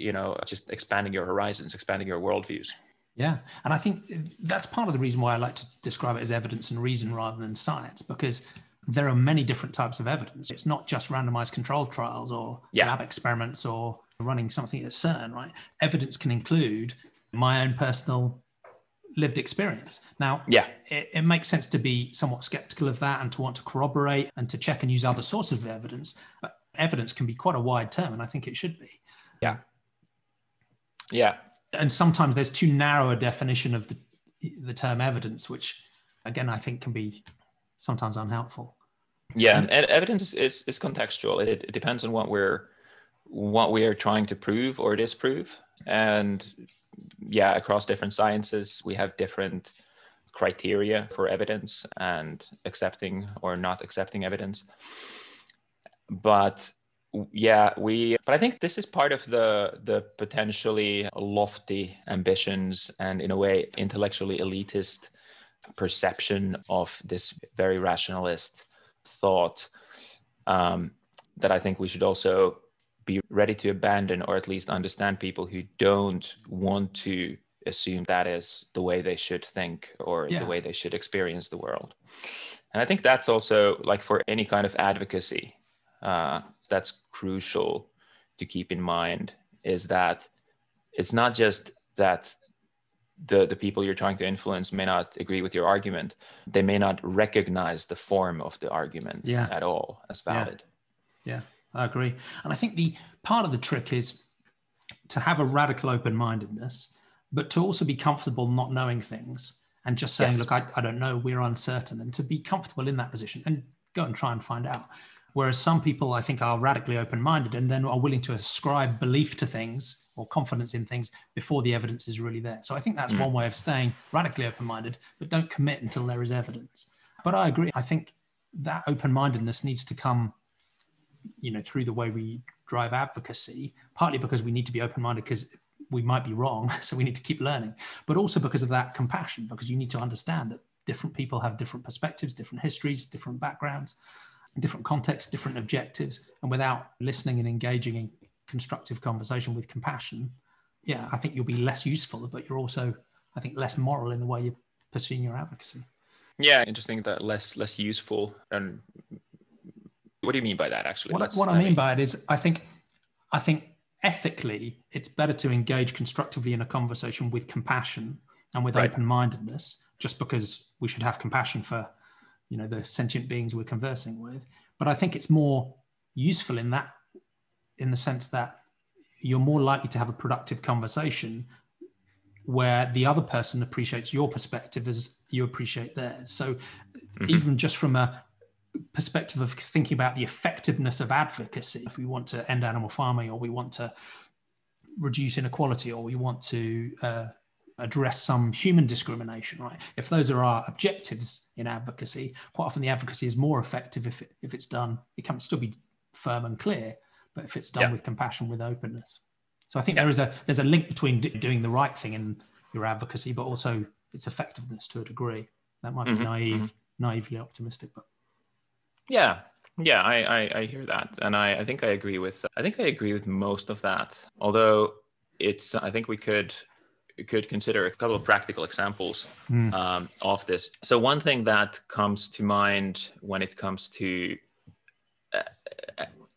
just expanding your horizons, expanding your worldviews. Yeah, and I think that's part of the reason why I like to describe it as evidence and reason rather than science, because there are many different types of evidence. It's not just randomized controlled trials or lab experiments or running something at CERN, right? Evidence can include my own personal lived experience. Now, it makes sense to be somewhat skeptical of that and to want to corroborate and to check and use other sources of evidence. But evidence can be quite a wide term, and I think it should be. Yeah. Yeah. And sometimes there's too narrow a definition of the term evidence, which, again, I think can be sometimes unhelpful. Yeah, and evidence is contextual. It depends on what we are trying to prove or disprove. And across different sciences, we have different criteria for evidence and accepting or not accepting evidence. But I think this is part of the potentially lofty ambitions and, in a way, intellectually elitist perception of this very rationalist thought that I think we should also be ready to abandon, or at least understand people who don't want to assume that is the way they should think or the way they should experience the world. And I think that's also, like, for any kind of advocacy, that's crucial to keep in mind, is that it's not just that the people you're trying to influence may not agree with your argument. They may not recognize the form of the argument at all as valid. Yeah. I agree. And I think the part of the trick is to have a radical open-mindedness, but to also be comfortable not knowing things and just saying, look, I don't know, we're uncertain, and to be comfortable in that position and go and try and find out. Whereas some people, I think, are radically open-minded and then are willing to ascribe belief to things or confidence in things before the evidence is really there. So I think that's one way of staying radically open-minded, but don't commit until there is evidence. But I agree. I think that open-mindedness needs to come through the way we drive advocacy, partly because we need to be open-minded because we might be wrong, so we need to keep learning, but also because of that compassion, because you need to understand that different people have different perspectives, different histories, different backgrounds, different contexts, different objectives. And without listening and engaging in constructive conversation with compassion, I think you'll be less useful, but you're also, I think, less moral in the way you're pursuing your advocacy. Yeah, interesting that less useful. And what do you mean by that, actually? What I mean by it is, I think ethically, it's better to engage constructively in a conversation with compassion and with open-mindedness, just because we should have compassion for, the sentient beings we're conversing with. But I think it's more useful in that, in the sense that you're more likely to have a productive conversation where the other person appreciates your perspective as you appreciate theirs. So even just from a perspective of thinking about the effectiveness of advocacy, if we want to end animal farming, or we want to reduce inequality, or we want to address some human discrimination, right? If those are our objectives in advocacy, quite often the advocacy is more effective if it's done. It can still be firm and clear, but if it's done with compassion, with openness. So I think there's a link between doing the right thing in your advocacy, but also its effectiveness to a degree. That might be naively optimistic, but. Yeah, I hear that, and I think I agree with most of that. Although I think we could consider a couple of practical examples of this. So one thing that comes to mind when it comes to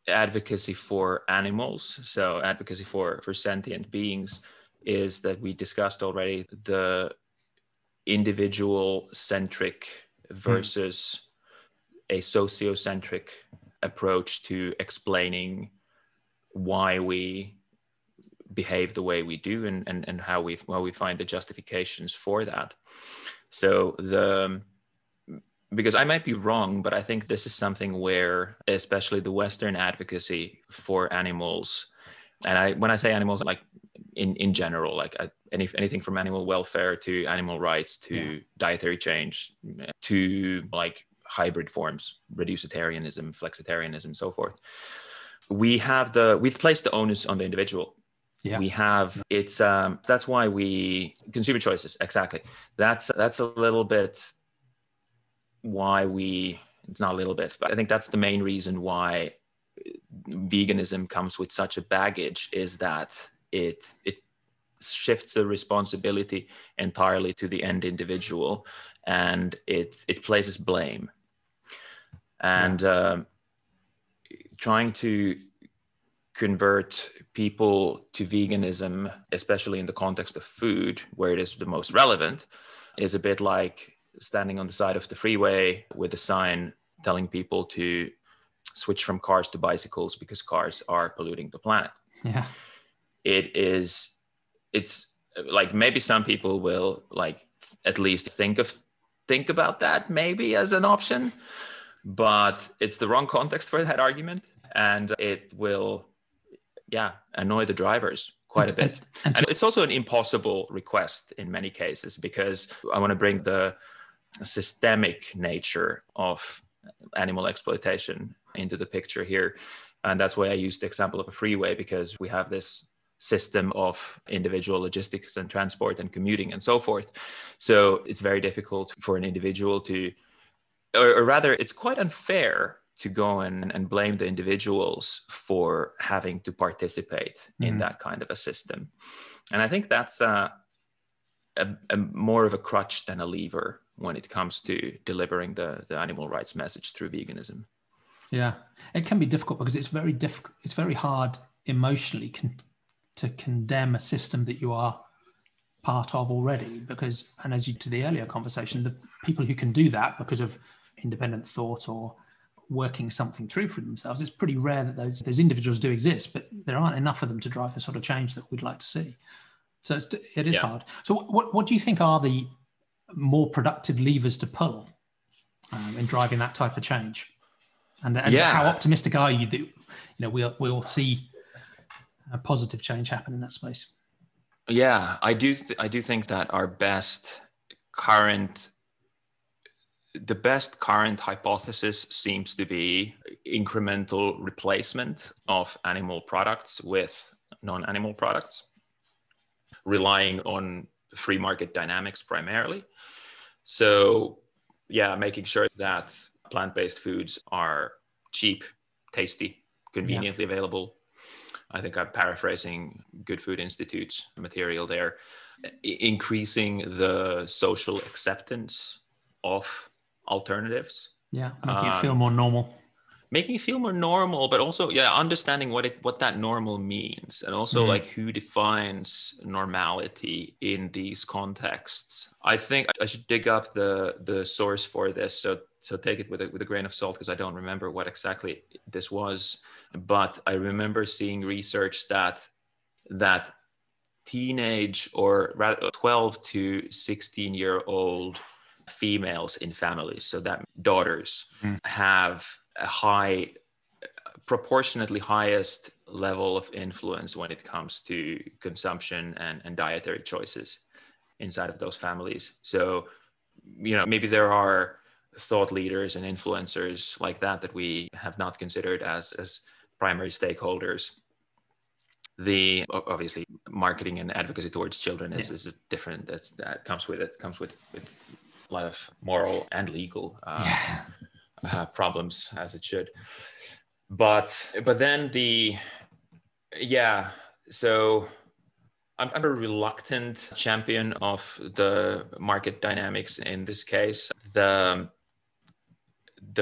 advocacy for animals, so advocacy for sentient beings, is that we discussed already the individual-centric versus a sociocentric approach to explaining why we behave the way we do, and how we find the justifications for that. So because I might be wrong, but I think this is something where especially the Western advocacy for animals, and when I say animals, like in general, like anything from animal welfare to animal rights to dietary change to like hybrid forms, reducitarianism, flexitarianism, so forth. We've placed the onus on the individual. Yeah. That's why we consumer choices. Exactly. That's a little bit why it's not a little bit, but I think that's the main reason why veganism comes with such a baggage, is that it shifts the responsibility entirely to the end individual, and it places blame. And trying to convert people to veganism, especially in the context of food, where it is the most relevant, is a bit like standing on the side of the freeway with a sign telling people to switch from cars to bicycles because cars are polluting the planet. Yeah. It's like, maybe some people will like at least think about that maybe as an option, but it's the wrong context for that argument, and it will annoy the drivers quite a bit. And it's also an impossible request in many cases, because I want to bring the systemic nature of animal exploitation into the picture here. And that's why I used the example of a freeway, because we have this system of individual logistics and transport and commuting and so forth. So it's very difficult for an individual to, or rather it's quite unfair to go and blame the individuals for having to participate in that kind of a system. And I think that's a more of a crutch than a lever when it comes to delivering the animal rights message through veganism. Yeah, it can be difficult because it's very hard emotionally to condemn a system that you are part of already, because, and as you to the earlier conversation, the people who can do that because of independent thought or working something through for themselves, it's pretty rare that those individuals do exist, but there aren't enough of them to drive the sort of change that we'd like to see. So it is hard. So what do you think are the more productive levers to pull in driving that type of change? And how optimistic are you that we'll see a positive change happen in that space? Yeah, I do think that the best current hypothesis seems to be incremental replacement of animal products with non-animal products, relying on free market dynamics primarily. So making sure that plant-based foods are cheap, tasty, conveniently available. I think I'm paraphrasing Good Food Institute's material there. Increasing the social acceptance of alternatives. Yeah, making it feel more normal. Making it feel more normal, but also, understanding what that normal means, and also like who defines normality in these contexts. I think I should dig up the source for this. So take it with a grain of salt, because I don't remember what exactly this was, but I remember seeing research that teenage, or rather 12 to 16 year old females in families, so that daughters have a proportionately highest level of influence when it comes to consumption and dietary choices inside of those families. So, maybe there are thought leaders and influencers like that we have not considered as primary stakeholders. Obviously, marketing and advocacy towards children is a different. That comes with a lot of moral and legal problems, as it should. But then so I'm a reluctant champion of the market dynamics in this case. The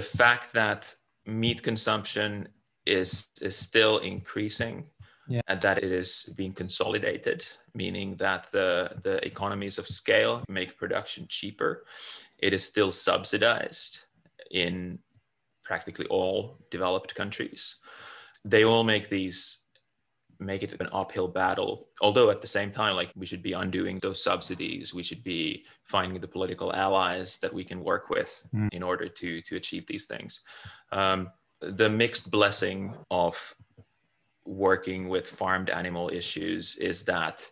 fact that meat consumption is still increasing, and that it is being consolidated, meaning that the economies of scale make production cheaper. It is still subsidized in practically all developed countries. They all make these make it an uphill battle. Although at the same time, like, we should be undoing those subsidies. We should be finding the political allies that we can work with in order to achieve these things. The mixed blessing of working with farmed animal issues is that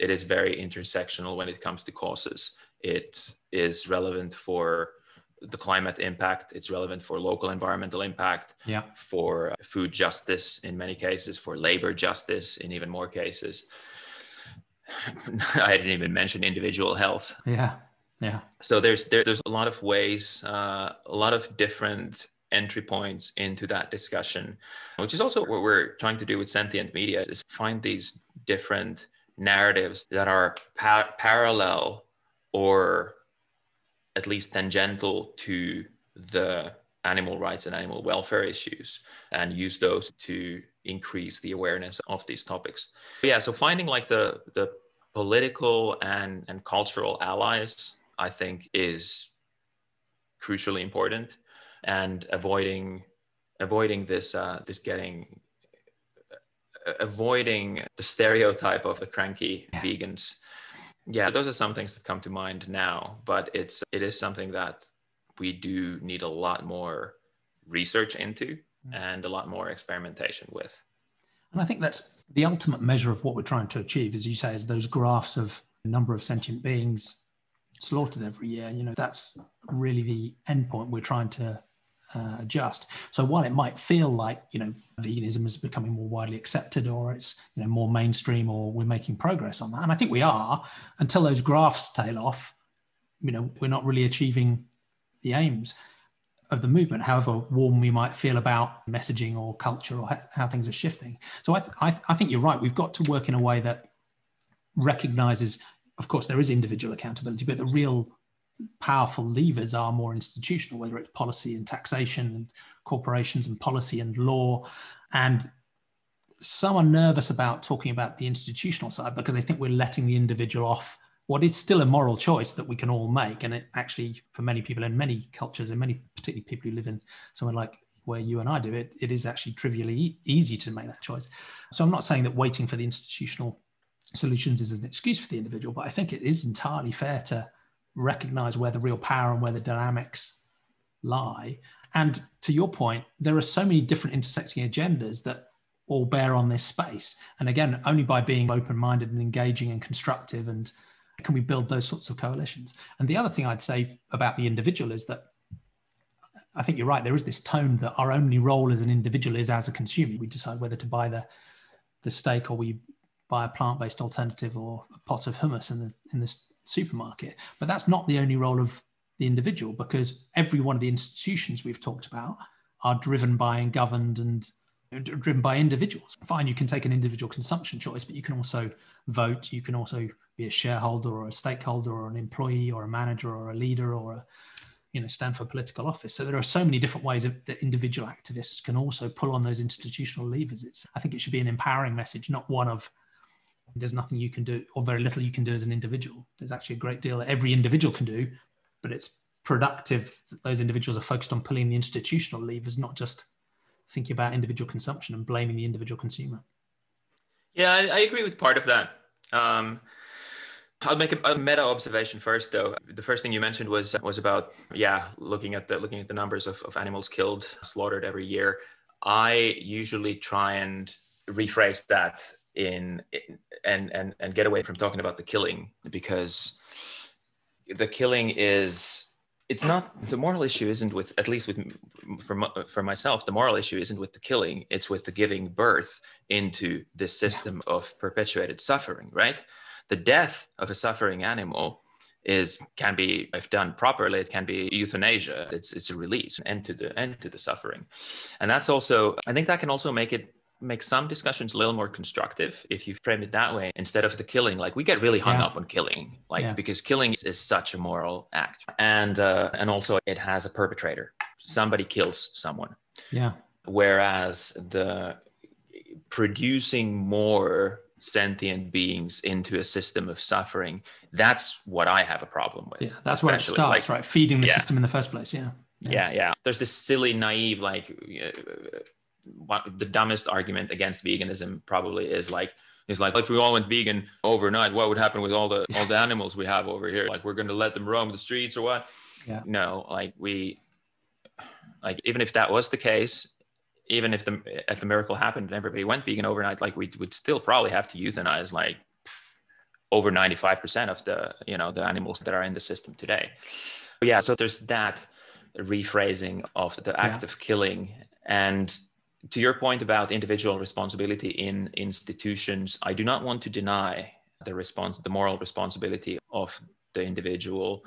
it is very intersectional when it comes to causes. It is relevant for the climate impact. It's relevant for local environmental impact, for food justice in many cases, for labor justice in even more cases. I didn't even mention individual health. So there's a lot of ways, a lot of different entry points into that discussion, which is also what we're trying to do with Sentient Media, is find these different narratives that are parallel or at least tangential to the animal rights and animal welfare issues, and use those to increase the awareness of these topics. But yeah, so finding like the political and cultural allies, I think, is crucially important, and avoiding the stereotype of the cranky vegans. Yeah, those are some things that come to mind now, but it is something that we do need a lot more research into and a lot more experimentation with. And I think that's the ultimate measure of what we're trying to achieve, as you say, is those graphs of the number of sentient beings slaughtered every year. You know, that's really the end point we're trying to adjust. So while it might feel like, you know, veganism is becoming more widely accepted, or it's, you know, more mainstream, or we're making progress on that, and I think we are, until those graphs tail off, you know, we're not really achieving the aims of the movement, however warm we might feel about messaging or culture or how things are shifting. So I think you're right. We've got to work in a way that recognizes, of course, there is individual accountability, but the real powerful levers are more institutional, whether it's policy and taxation and corporations and policy and law. And some are nervous about talking about the institutional side because they think we're letting the individual off what is still a moral choice that we can all make. And it actually, for many people in many cultures, and many particularly people who live in somewhere like where you and I do, it is actually trivially easy to make that choice. So I'm not saying that waiting for the institutional solutions is an excuse for the individual, but I think it is entirely fair to recognize where the real power and where the dynamics lie. And to your point, there are so many different intersecting agendas that all bear on this space. And again, only by being open-minded and engaging and constructive and can we build those sorts of coalitions. And the other thing I'd say about the individual is that I think you're right, there is this tone that our only role as an individual is as a consumer. We decide whether to buy the steak, or we buy a plant-based alternative, or a pot of hummus in the supermarket. But that's not the only role of the individual, because every one of the institutions we've talked about are driven by and governed and driven by individuals. Fine, you can take an individual consumption choice, but you can also vote. You can also be a shareholder or a stakeholder or an employee or a manager or a leader or a, you know, stand for political office. So there are so many different ways that individual activists can also pull on those institutional levers. I think it should be an empowering message, not one of there's nothing you can do or very little you can do as an individual. There's actually a great deal that every individual can do, but it's productive that those individuals are focused on pulling the institutional levers, not just thinking about individual consumption and blaming the individual consumer. Yeah, I agree with part of that. I'll make a meta observation first, though. The first thing you mentioned was about looking at the numbers of animals killed, slaughtered every year. I usually try and rephrase that and get away from talking about the killing, because the killing the moral issue isn't with, at least with, for myself, the moral issue isn't with the killing. It's with the giving birth into this system of perpetuated suffering, right? The death of a suffering animal can be, if done properly, it can be euthanasia. It's a release, an end to the suffering. And that's also, I think that can also make some discussions a little more constructive if you frame it that way, instead of the killing. Like, we get really hung up on killing, because killing is such a moral act, and also it has a perpetrator. Somebody kills someone. Yeah. Whereas the producing more sentient beings into a system of suffering, that's what I have a problem with. Yeah, that's where it starts, right? Feeding the system in the first place. There's this silly, naive, like the dumbest argument against veganism probably is like if we all went vegan overnight, what would happen with all the animals we have over here? Like, we're going to let them roam the streets or what? Yeah. No, even if that was the case, even if the miracle happened and everybody went vegan overnight, like, we would still probably have to euthanize over 95% of the animals that are in the system today. But yeah, so there's that rephrasing of the act of killing. And to your point about individual responsibility in institutions, I do not want to deny the moral responsibility of the individual,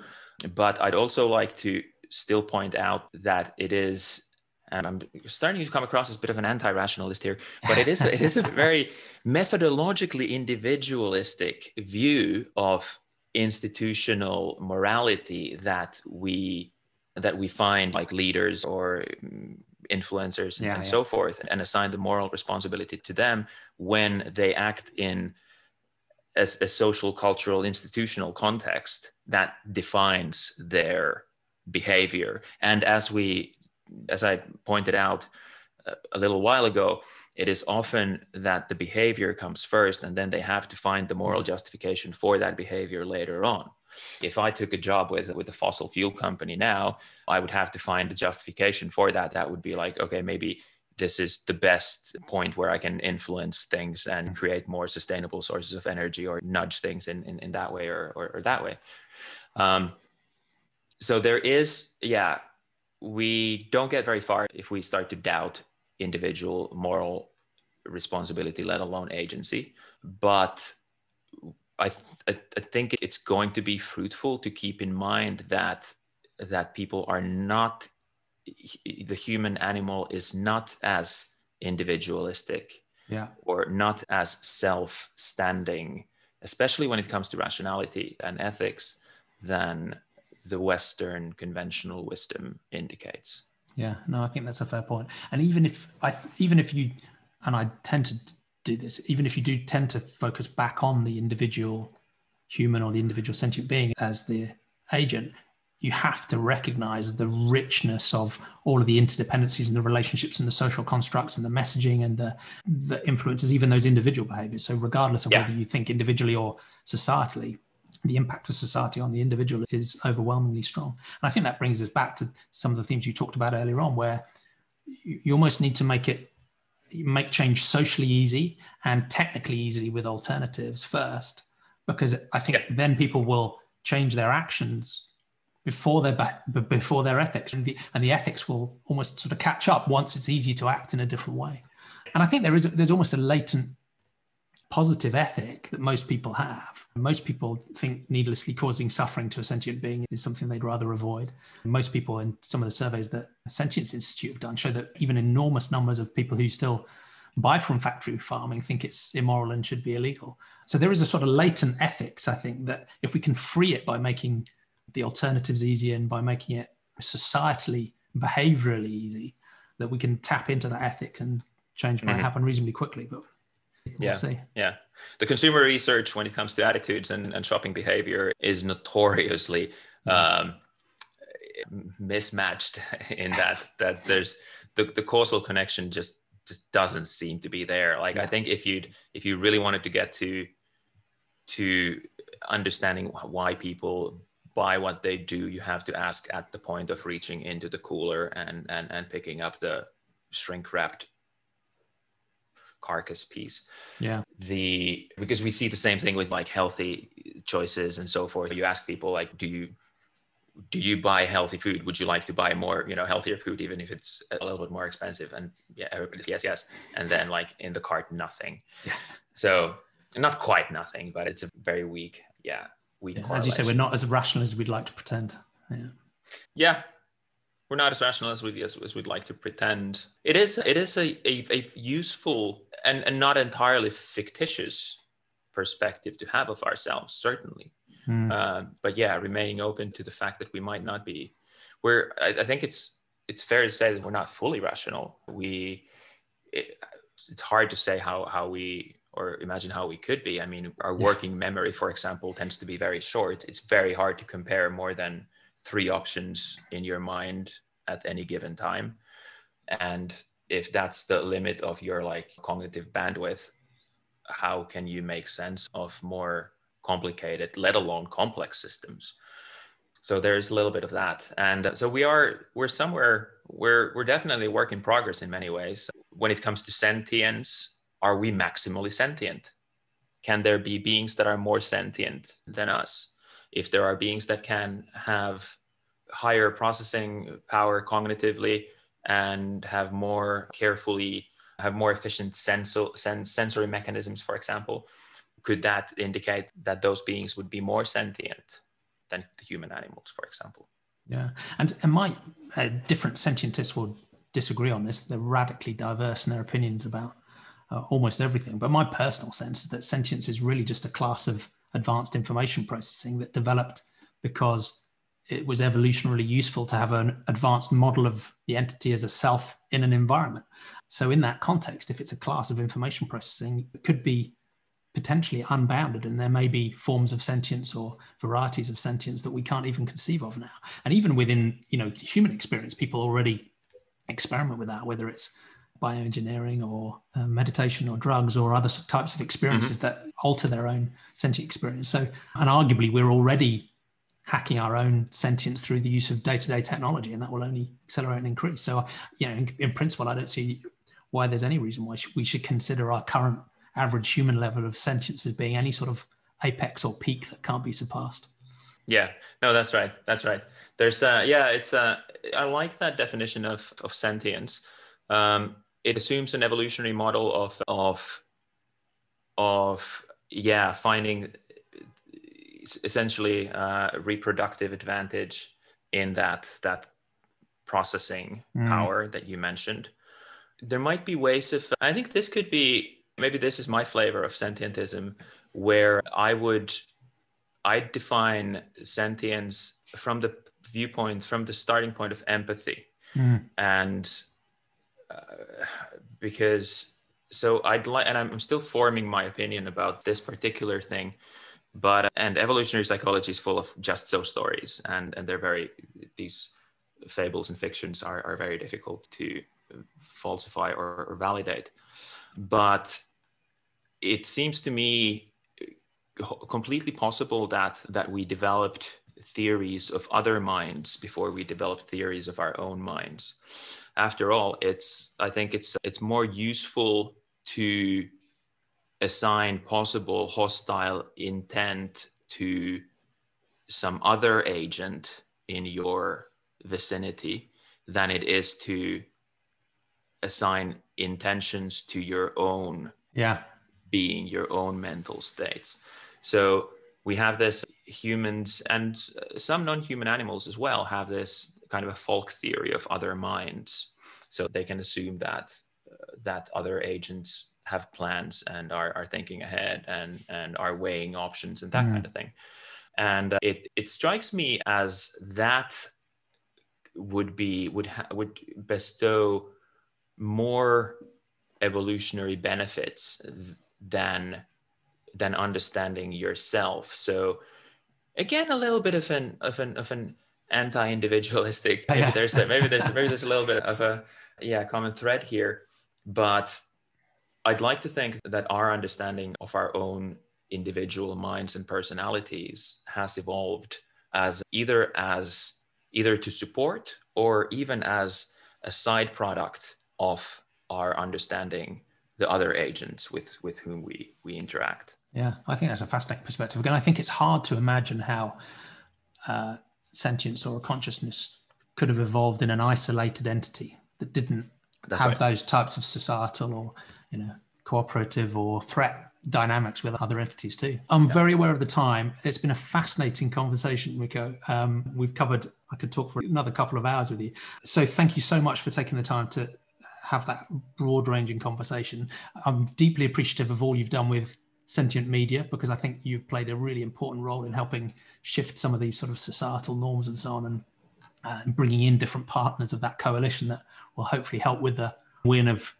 but I'd also like to still point out that it is, and I'm starting to come across as a bit of an anti-rationalist here, but it is a very methodologically individualistic view of institutional morality that we find leaders or influencers so forth, and assign the moral responsibility to them when they act in a social, cultural, institutional context that defines their behavior. And as I pointed out a little while ago, it is often that the behavior comes first, and then they have to find the moral justification for that behavior later on. If I took a job with a fossil fuel company now, I would have to find a justification for that. That would be okay, maybe this is the best point where I can influence things and create more sustainable sources of energy, or nudge things in that way or that way. So there is, we don't get very far if we start to doubt individual moral responsibility, let alone agency. But I think it's going to be fruitful to keep in mind that people are not, the human animal is not as individualistic or not as self-standing, especially when it comes to rationality and ethics, than the Western conventional wisdom indicates. Yeah, no, I think that's a fair point. And even if you do tend to focus back on the individual human or the individual sentient being as the agent, you have to recognize the richness of all of the interdependencies and the relationships and the social constructs and the messaging and the influences, even those individual behaviors. So regardless of whether you think individually or societally, the impact of society on the individual is overwhelmingly strong. And I think that brings us back to some of the themes you talked about earlier on, where you almost need to make change socially easy and technically easy with alternatives first, because I think then people will change their actions before their ethics, and the ethics will almost sort of catch up once it's easy to act in a different way. And I think there's almost a latent positive ethic that most people have. Most people think needlessly causing suffering to a sentient being is something they'd rather avoid. Most people, in some of the surveys that the Sentience Institute have done, show that even enormous numbers of people who still buy from factory farming think it's immoral and should be illegal. So there is a sort of latent ethics, I think, that if we can free it by making the alternatives easy and by making it societally, behaviorally easy, that we can tap into that ethic, and change might happen reasonably quickly. But the consumer research when it comes to attitudes and shopping behavior is notoriously mismatched, in that there's the causal connection just doesn't seem to be there. I think if you really wanted to get to understanding why people buy what they do, you have to ask at the point of reaching into the cooler and picking up the shrink wrapped carcass piece, because we see the same thing with healthy choices and so forth. You ask people do you buy healthy food? Would you like to buy more healthier food, even if it's a little bit more expensive? And everybody's yes, and then in the cart nothing. So not quite nothing, but it's a very weak as you say. We're not as rational as we'd like to pretend. We're not as rational as we'd like to pretend. It is a useful and not entirely fictitious perspective to have of ourselves, certainly. But remaining open to the fact that we might not be. I think it's fair to say that we're not fully rational. It's hard to say how we, or imagine how we could be. I mean, our working memory, for example, tends to be very short. It's very hard to compare more than 3 options in your mind at any given time, and if that's the limit of your like cognitive bandwidth, how can you make sense of more complicated, let alone complex systems? So there's a little bit of that. And so we're definitely a work in progress in many ways. When it comes to sentience, are we maximally sentient? Can there be beings that are more sentient than us? If there are beings that can have higher processing power cognitively and have more efficient sensory mechanisms, for example, could that indicate that those beings would be more sentient than the human animals, for example? Yeah, and my different sentientists will disagree on this. They're radically diverse in their opinions about almost everything. But my personal sense is that sentience is really just a class of advanced information processing that developed because it was evolutionarily useful to have an advanced model of the entity as a self in an environment. So in that context, if it's a class of information processing, it could be potentially unbounded, and there may be forms of sentience or varieties of sentience that we can't even conceive of now. And even within, you know, human experience, people already experiment with that, whether it's bioengineering or meditation or drugs or other types of experiences that alter their own sentient experience. So, and arguably we're already hacking our own sentience through the use of day-to-day technology, and that will only accelerate and increase. So, you know, in principle, I don't see why there's any reason why we should consider our current average human level of sentience as being any sort of apex or peak that can't be surpassed. Yeah, no, that's right. That's right. There's, I like that definition of sentience. It assumes an evolutionary model of finding essentially reproductive advantage in that processing power that you mentioned. There might be ways of, I think this could be, maybe this is my flavor of sentientism, where I'd define sentience from the viewpoint, from the starting point of empathy. And because, so I'd like, and I'm still forming my opinion about this particular thing, but, and evolutionary psychology is full of just those stories, and they're very, these fables and fictions are very difficult to falsify or validate. But it seems to me completely possible that we developed theories of other minds before we developed theories of our own minds. After all, I think it's more useful to assign possible hostile intent to some other agent in your vicinity than it is to assign intentions to your own being, your own mental states. So we have this, humans and some non-human animals as well have this kind of a folk theory of other minds. So they can assume that other agents have plans and are thinking ahead and are weighing options and that kind of thing. And it strikes me as that would bestow more evolutionary benefits than understanding yourself. So again, a little bit of an anti-individualistic, maybe there's a little bit of a common thread here, but I'd like to think that our understanding of our own individual minds and personalities has evolved as either to support or even as a side product of our understanding the other agents with whom we interact. Yeah, I think that's a fascinating perspective. Again, I think it's hard to imagine how sentience or consciousness could have evolved in an isolated entity that didn't have those types of societal or, you know, cooperative or threat dynamics with other entities too. I'm very aware of the time. It's been a fascinating conversation, Mikko. We've covered, I could talk for another couple of hours with you. So thank you so much for taking the time to have that broad ranging conversation. I'm deeply appreciative of all you've done with Sentient Media, because I think you've played a really important role in helping shift some of these sort of societal norms and so on, and bringing in different partners of that coalition that will hopefully help with the win of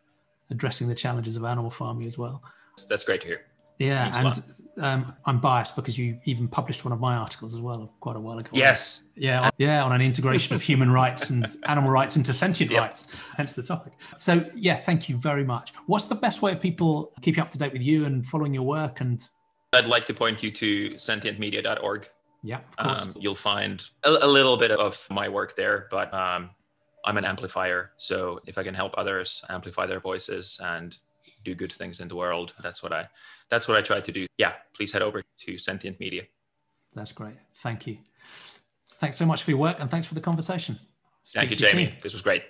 addressing the challenges of animal farming as well. That's great to hear. Yeah, thanks, and I'm biased because you even published one of my articles as well quite a while ago. Yes. On an integration of human rights and animal rights into sentient rights, hence the topic. So, yeah, thank you very much. What's the best way of people keeping up to date with you and following your work? And I'd like to point you to sentientmedia.org. Yeah, of course. You'll find a little bit of my work there, but I'm an amplifier. So if I can help others amplify their voices and do good things in the world, that's what I try to do. Yeah, please head over to Sentient Media. That's great. Thank you. Thanks so much for your work and thanks for the conversation. Thank you, Jamie. This was great.